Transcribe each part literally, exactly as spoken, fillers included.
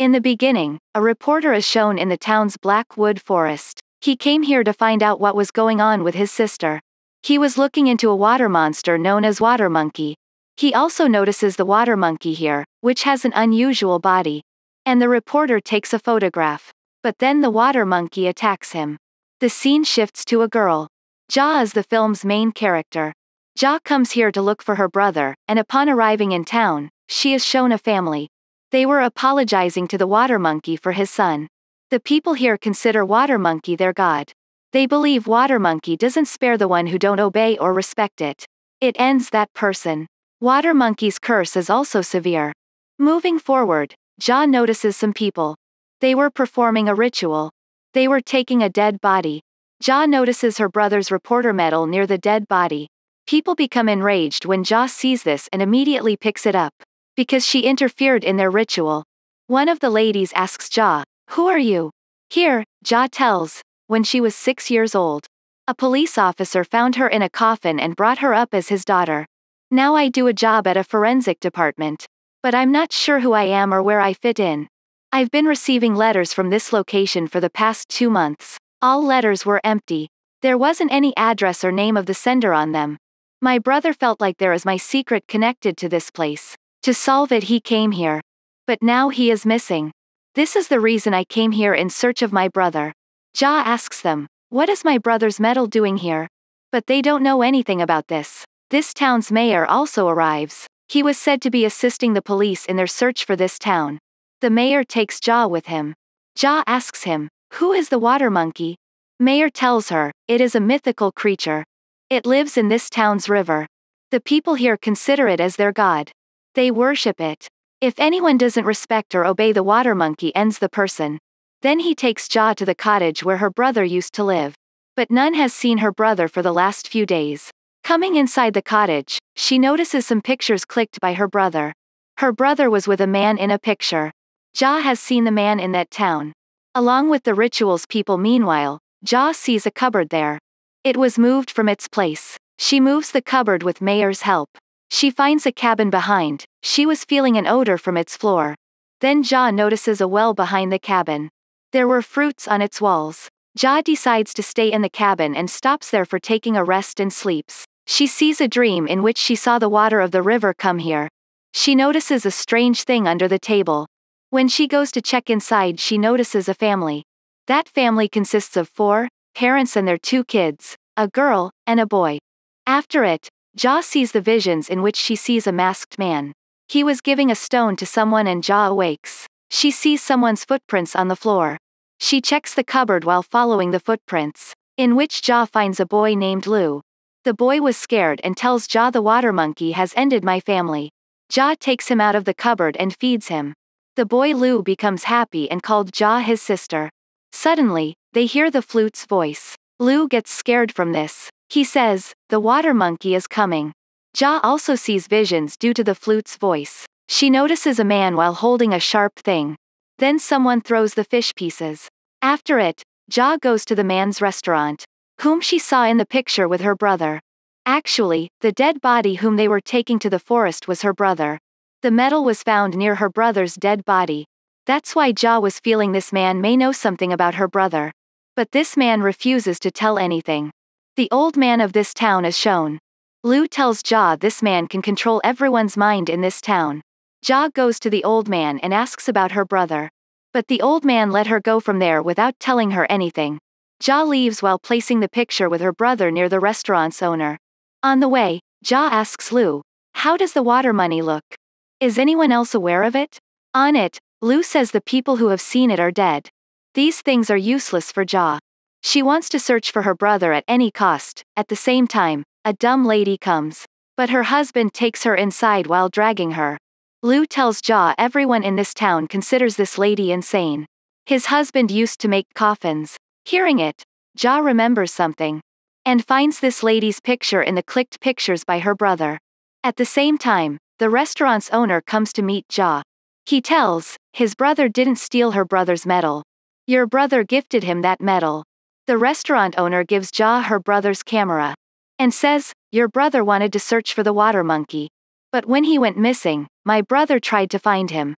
In the beginning, a reporter is shown in the town's Blackwood Forest. He came here to find out what was going on with his sister. He was looking into a water monster known as Water Monkey. He also notices the Water Monkey here, which has an unusual body. And the reporter takes a photograph. But then the Water Monkey attacks him. The scene shifts to a girl. Jia is the film's main character. Jia comes here to look for her brother, and upon arriving in town, she is shown a family. They were apologizing to the Water Monkey for his son. The people here consider Water Monkey their god. They believe Water Monkey doesn't spare the one who don't obey or respect it. It ends that person. Water Monkey's curse is also severe. Moving forward, Jia notices some people. They were performing a ritual. They were taking a dead body. Jia notices her brother's reporter medal near the dead body. People become enraged when Jia sees this and immediately picks it up, because she interfered in their ritual. One of the ladies asks Jia, "Who are you?" Here, Jia tells, when she was six years old. A police officer found her in a coffin and brought her up as his daughter. Now I do a job at a forensic department. But I'm not sure who I am or where I fit in. I've been receiving letters from this location for the past two months. All letters were empty. There wasn't any address or name of the sender on them. My brother felt like there is my secret connected to this place. To solve it, he came here. But now he is missing. This is the reason I came here in search of my brother. Jia asks them, "What is my brother's medal doing here?" But they don't know anything about this. This town's mayor also arrives. He was said to be assisting the police in their search for this town. The mayor takes Jia with him. Jia asks him, "Who is the Water Monkey?" Mayor tells her, "It is a mythical creature. It lives in this town's river. The people here consider it as their god. They worship it. If anyone doesn't respect or obey the Water Monkey ends the person." Then he takes Jia to the cottage where her brother used to live. But none has seen her brother for the last few days. Coming inside the cottage, she notices some pictures clicked by her brother. Her brother was with a man in a picture. Jia has seen the man in that town. Along with the rituals people meanwhile, Jia sees a cupboard there. It was moved from its place. She moves the cupboard with Mayor's help. She finds a cabin behind. She was feeling an odor from its floor. Then Jia notices a well behind the cabin. There were fruits on its walls. Jia decides to stay in the cabin and stops there for taking a rest and sleeps. She sees a dream in which she saw the water of the river come here. She notices a strange thing under the table. When she goes to check inside, she notices a family. That family consists of four parents and their two kids, a girl and a boy. After it, Jia sees the visions in which she sees a masked man. He was giving a stone to someone and Jia awakes. She sees someone's footprints on the floor. She checks the cupboard while following the footprints, in which Jia finds a boy named Liu. The boy was scared and tells Jia the Water Monkey has ended my family. Jia takes him out of the cupboard and feeds him. The boy Liu becomes happy and called Jia his sister. Suddenly, they hear the flute's voice. Liu gets scared from this. He says, "The Water Monkey is coming." Jia also sees visions due to the flute's voice. She notices a man while holding a sharp thing. Then someone throws the fish pieces. After it, Jia goes to the man's restaurant, whom she saw in the picture with her brother. Actually, the dead body whom they were taking to the forest was her brother. The medal was found near her brother's dead body. That's why Jia was feeling this man may know something about her brother. But this man refuses to tell anything. The old man of this town is shown. Liu tells Jia this man can control everyone's mind in this town. Jia goes to the old man and asks about her brother. But the old man let her go from there without telling her anything. Jia leaves while placing the picture with her brother near the restaurant's owner. On the way, Jia asks Liu, "How does the water money look? Is anyone else aware of it?" On it, Liu says the people who have seen it are dead. These things are useless for Jia. She wants to search for her brother at any cost. At the same time, a dumb lady comes. But her husband takes her inside while dragging her. Liu tells Jia everyone in this town considers this lady insane. His husband used to make coffins. Hearing it, Jia remembers something, and finds this lady's picture in the clicked pictures by her brother. At the same time, the restaurant's owner comes to meet Jia. He tells, his brother didn't steal her brother's medal. Your brother gifted him that medal. The restaurant owner gives Jia her brother's camera, and says, "Your brother wanted to search for the Water Monkey. But when he went missing, my brother tried to find him."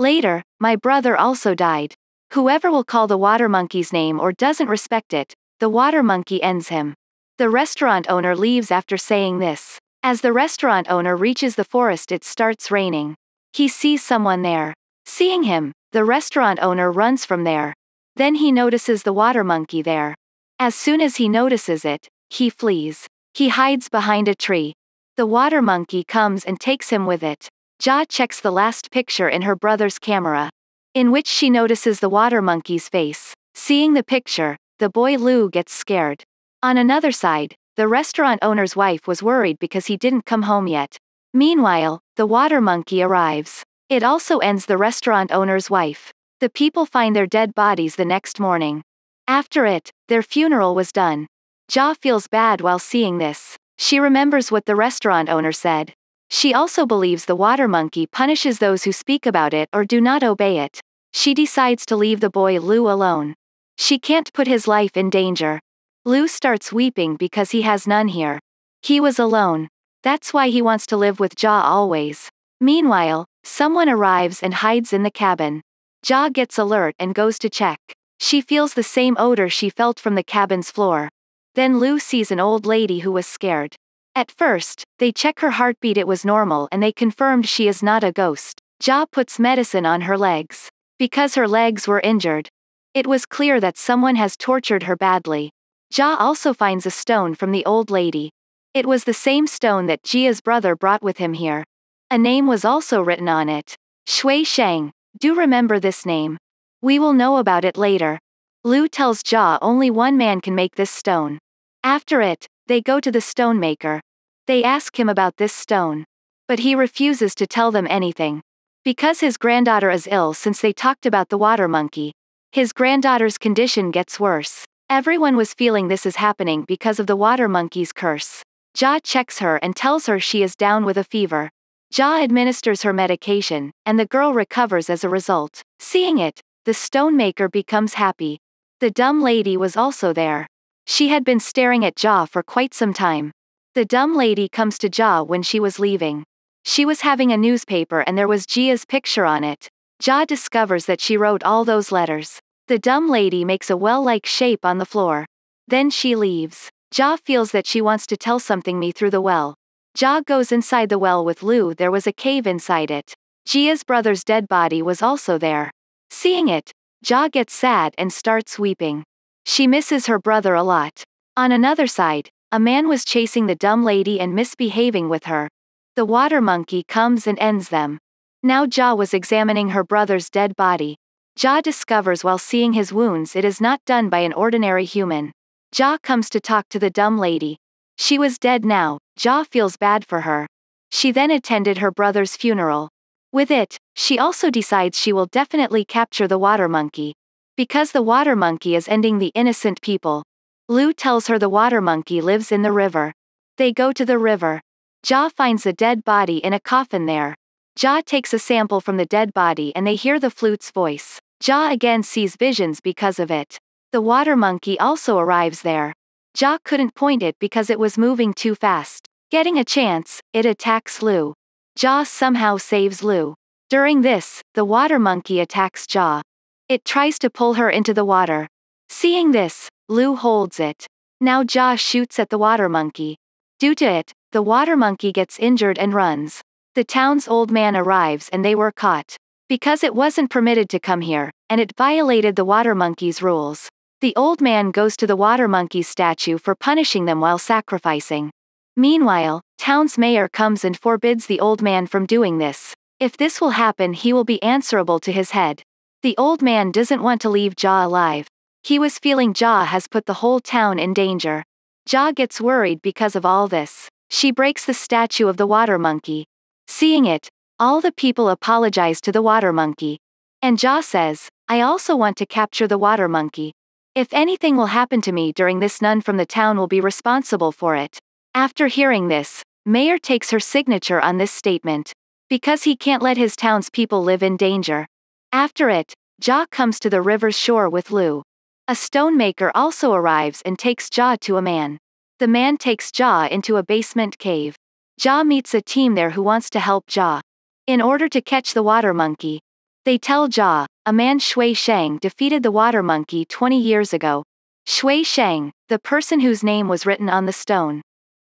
Later, my brother also died. Whoever will call the water monkey's name or doesn't respect it, the water monkey ends him. The restaurant owner leaves after saying this. As the restaurant owner reaches the forest, it starts raining. He sees someone there. Seeing him, the restaurant owner runs from there. Then he notices the water monkey there. As soon as he notices it, he flees. He hides behind a tree. The water monkey comes and takes him with it. Jia checks the last picture in her brother's camera, in which she notices the water monkey's face. Seeing the picture, the boy Liu gets scared. On another side, the restaurant owner's wife was worried because he didn't come home yet. Meanwhile, the water monkey arrives. It also ends the restaurant owner's wife. The people find their dead bodies the next morning. After it, their funeral was done. Jia feels bad while seeing this. She remembers what the restaurant owner said. She also believes the water monkey punishes those who speak about it or do not obey it. She decides to leave the boy Liu alone. She can't put his life in danger. Liu starts weeping because he has none here. He was alone. That's why he wants to live with Jia always. Meanwhile, someone arrives and hides in the cabin. Jia gets alert and goes to check. She feels the same odor she felt from the cabin's floor. Then Liu sees an old lady who was scared. At first, they check her heartbeat, it was normal, and they confirmed she is not a ghost. Jia puts medicine on her legs. Because her legs were injured, it was clear that someone has tortured her badly. Jia also finds a stone from the old lady. It was the same stone that Jia's brother brought with him here. A name was also written on it. Shui Shang. Do remember this name. We will know about it later. Liu tells Jia only one man can make this stone. After it, they go to the stonemaker. They ask him about this stone. But he refuses to tell them anything. Because his granddaughter is ill since they talked about the water monkey. His granddaughter's condition gets worse. Everyone was feeling this is happening because of the water monkey's curse. Jia checks her and tells her she is down with a fever. Jia administers her medication, and the girl recovers as a result. Seeing it, the stonemaker becomes happy. The dumb lady was also there. She had been staring at Jia for quite some time. The dumb lady comes to Jia when she was leaving. She was having a newspaper and there was Jia's picture on it. Jia discovers that she wrote all those letters. The dumb lady makes a well-like shape on the floor. Then she leaves. Jia feels that she wants to tell something me through the well. Jia goes inside the well with Liu. There was a cave inside it. Jia's brother's dead body was also there. Seeing it, Jia gets sad and starts weeping. She misses her brother a lot. On another side, a man was chasing the dumb lady and misbehaving with her. The water monkey comes and ends them. Now Jia was examining her brother's dead body. Jia discovers while seeing his wounds it is not done by an ordinary human. Jia comes to talk to the dumb lady. She was dead now. Jia feels bad for her. She then attended her brother's funeral. With it, she also decides she will definitely capture the water monkey. Because the water monkey is ending the innocent people. Liu tells her the water monkey lives in the river. They go to the river. Jia finds a dead body in a coffin there. Jia takes a sample from the dead body and they hear the flute's voice. Jia again sees visions because of it. The water monkey also arrives there. Jia couldn't point it because it was moving too fast. Getting a chance, it attacks Liu. Jia somehow saves Liu. During this, the water monkey attacks Jia. It tries to pull her into the water. Seeing this, Liu holds it. Now Jia shoots at the water monkey. Due to it, the water monkey gets injured and runs. The town's old man arrives and they were caught. Because it wasn't permitted to come here, and it violated the water monkey's rules. The old man goes to the water monkey's statue for punishing them while sacrificing. Meanwhile, town's mayor comes and forbids the old man from doing this. If this will happen, he will be answerable to his head. The old man doesn't want to leave Jia alive. He was feeling Jia has put the whole town in danger. Jia gets worried because of all this. She breaks the statue of the water monkey. Seeing it, all the people apologize to the water monkey. And Jia says, I also want to capture the water monkey. If anything will happen to me during this, none from the town will be responsible for it. After hearing this, Mayor takes her signature on this statement. Because he can't let his townspeople live in danger. After it, Jia comes to the river's shore with Liu. A stonemaker also arrives and takes Jia to a man. The man takes Jia into a basement cave. Jia meets a team there who wants to help Jia. In order to catch the water monkey, They tell Jia, a man Shui Shang defeated the Water Monkey twenty years ago. Shui Shang, the person whose name was written on the stone.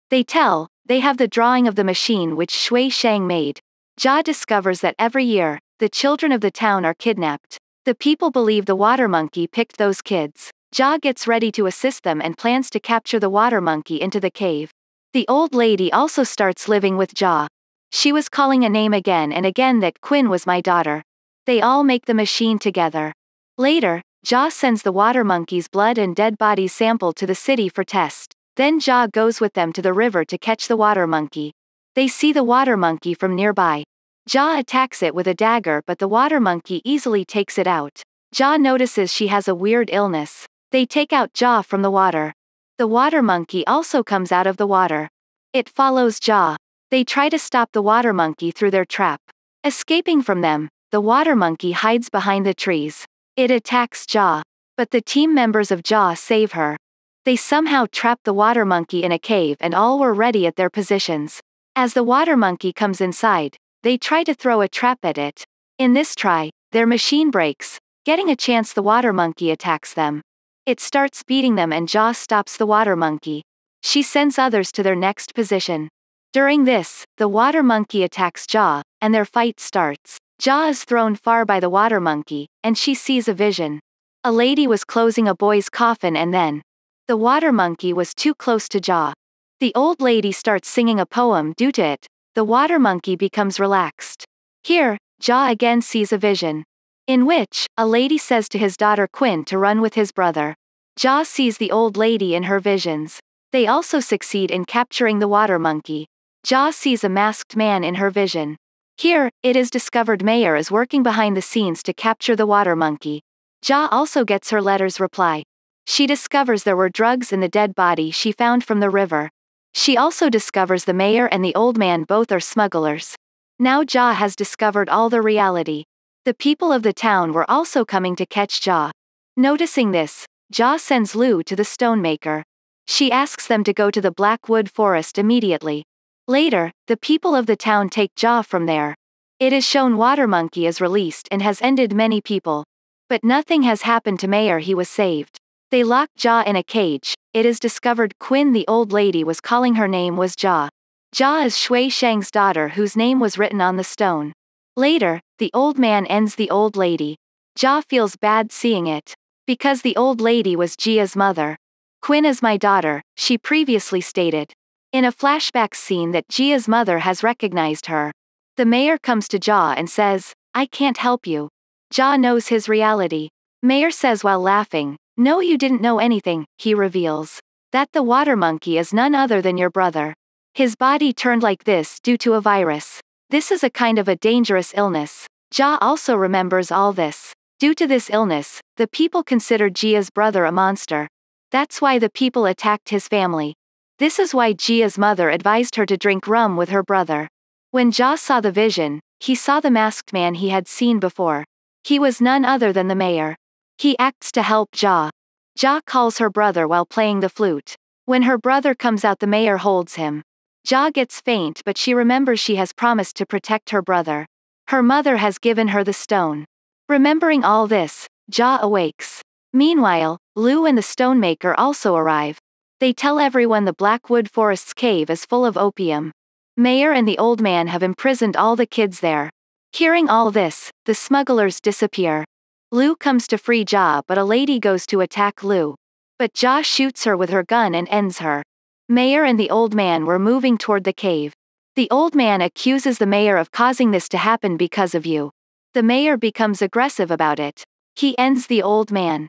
They tell, they have the drawing of the machine which Shui Shang made. Jia discovers that every year, the children of the town are kidnapped. The people believe the Water Monkey picked those kids. Jia gets ready to assist them and plans to capture the Water Monkey into the cave. The old lady also starts living with Jia. She was calling a name again and again that Quinn was my daughter. They all make the machine together. Later, Jia sends the Water Monkey's blood and dead bodies sample to the city for test. Then Jia goes with them to the river to catch the Water Monkey. They see the Water Monkey from nearby. Jia attacks it with a dagger, but the Water Monkey easily takes it out. Jia notices she has a weird illness. They take out Jia from the water. The Water Monkey also comes out of the water. It follows Jia. They try to stop the Water Monkey through their trap. Escaping from them, the Water Monkey hides behind the trees. It attacks Jia, but the team members of Jia save her. They somehow trap the Water Monkey in a cave and all were ready at their positions. As the Water Monkey comes inside, they try to throw a trap at it. In this try, their machine breaks. Getting a chance, the Water Monkey attacks them. It starts beating them and Jia stops the Water Monkey. She sends others to their next position. During this, the Water Monkey attacks Jia, and their fight starts. Jia is thrown far by the Water Monkey, and she sees a vision. A lady was closing a boy's coffin and then the Water Monkey was too close to Jia. The old lady starts singing a poem due to it. The Water Monkey becomes relaxed. Here, Jia again sees a vision, in which a lady says to his daughter Quinn to run with his brother. Jia sees the old lady in her visions. They also succeed in capturing the Water Monkey. Jia sees a masked man in her vision. Here, it is discovered Mayor is working behind the scenes to capture the Water Monkey. Jia also gets her letter's reply. She discovers there were drugs in the dead body she found from the river. She also discovers the mayor and the old man both are smugglers. Now Jia has discovered all the reality. The people of the town were also coming to catch Jia. Noticing this, Jia sends Liu to the stonemaker. She asks them to go to the Blackwood Forest immediately. Later, the people of the town take Jia from there. It is shown Water Monkey is released and has ended many people. But nothing has happened to Mayor, he was saved. They lock Jia in a cage. It is discovered Quinn, the old lady was calling her name, was Jia. Jia is Shui Shang's daughter whose name was written on the stone. Later, the old man ends the old lady. Jia feels bad seeing it, because the old lady was Jia's mother. Quinn is my daughter, she previously stated. In a flashback scene that Jia's mother has recognized her. The mayor comes to Jia and says, I can't help you. Jia knows his reality. Mayor says while laughing, no, you didn't know anything. He reveals that the Water Monkey is none other than your brother. His body turned like this due to a virus. This is a kind of a dangerous illness. Jia also remembers all this. Due to this illness, the people considered Jia's brother a monster. That's why the people attacked his family. This is why Jia's mother advised her to drink rum with her brother. When Jia saw the vision, he saw the masked man he had seen before. He was none other than the mayor. He acts to help Jia. Jia calls her brother while playing the flute. When her brother comes out, the mayor holds him. Jia gets faint, but she remembers she has promised to protect her brother. Her mother has given her the stone. Remembering all this, Jia awakes. Meanwhile, Liu and the stonemaker also arrive. They tell everyone the Blackwood Forest's cave is full of opium. Mayor and the old man have imprisoned all the kids there. Hearing all this, the smugglers disappear. Liu comes to free Jia, but a lady goes to attack Liu. But Jia shoots her with her gun and ends her. Mayor and the old man were moving toward the cave. The old man accuses the mayor of causing this to happen because of you. The mayor becomes aggressive about it. He ends the old man.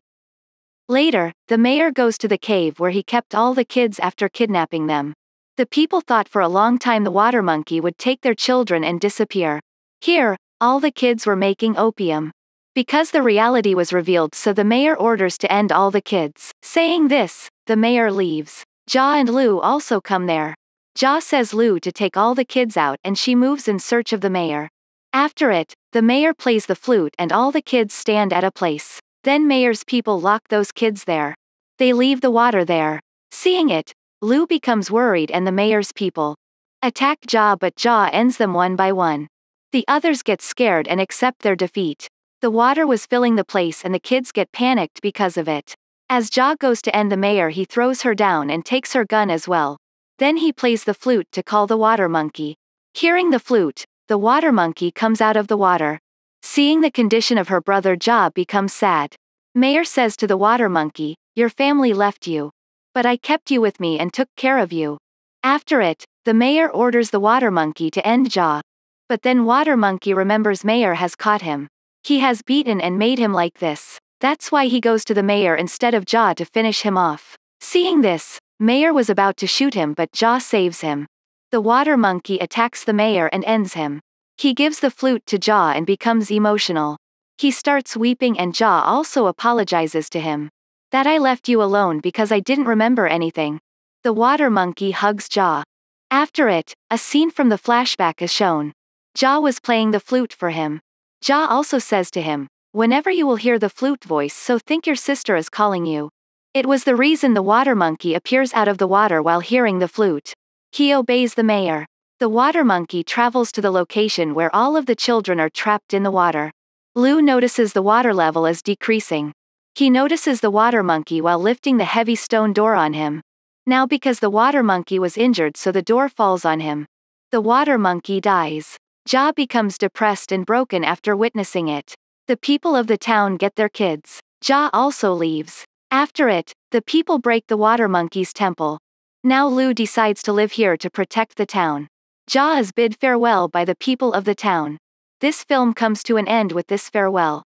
Later, the mayor goes to the cave where he kept all the kids after kidnapping them. The people thought for a long time the Water Monkey would take their children and disappear. Here, all the kids were making opium. Because the reality was revealed, so the mayor orders to end all the kids. Saying this, the mayor leaves. Jia and Liu also come there. Jia says Liu to take all the kids out and she moves in search of the mayor. After it, the mayor plays the flute and all the kids stand at a place. Then mayor's people lock those kids there. They leave the water there. Seeing it, Liu becomes worried and the mayor's people attack Jia, but Jia ends them one by one. The others get scared and accept their defeat. The water was filling the place and the kids get panicked because of it. As Jia goes to end the mayor, he throws her down and takes her gun as well. Then he plays the flute to call the water monkey. Hearing the flute, the water monkey comes out of the water. Seeing the condition of her brother, Jia becomes sad. Mayor says to the water monkey, "Your family left you. But I kept you with me and took care of you." After it, the mayor orders the water monkey to end Jia. But then water monkey remembers mayor has caught him. He has beaten and made him like this. That's why he goes to the mayor instead of Jia to finish him off. Seeing this, mayor was about to shoot him but Jia saves him. The water monkey attacks the mayor and ends him. He gives the flute to Jia and becomes emotional. He starts weeping and Jia also apologizes to him. "That I left you alone because I didn't remember anything." The water monkey hugs Jia. After it, a scene from the flashback is shown. Jia was playing the flute for him. Jia also says to him, "Whenever you will hear the flute voice, so think your sister is calling you." It was the reason the water monkey appears out of the water while hearing the flute. He obeys the mayor. The water monkey travels to the location where all of the children are trapped in the water. Liu notices the water level is decreasing. He notices the water monkey while lifting the heavy stone door on him. Now because the water monkey was injured, so the door falls on him. The water monkey dies. Jia becomes depressed and broken after witnessing it. The people of the town get their kids. Jia also leaves. After it, the people break the water monkey's temple. Now Liu decides to live here to protect the town. Jia is bid farewell by the people of the town. This film comes to an end with this farewell.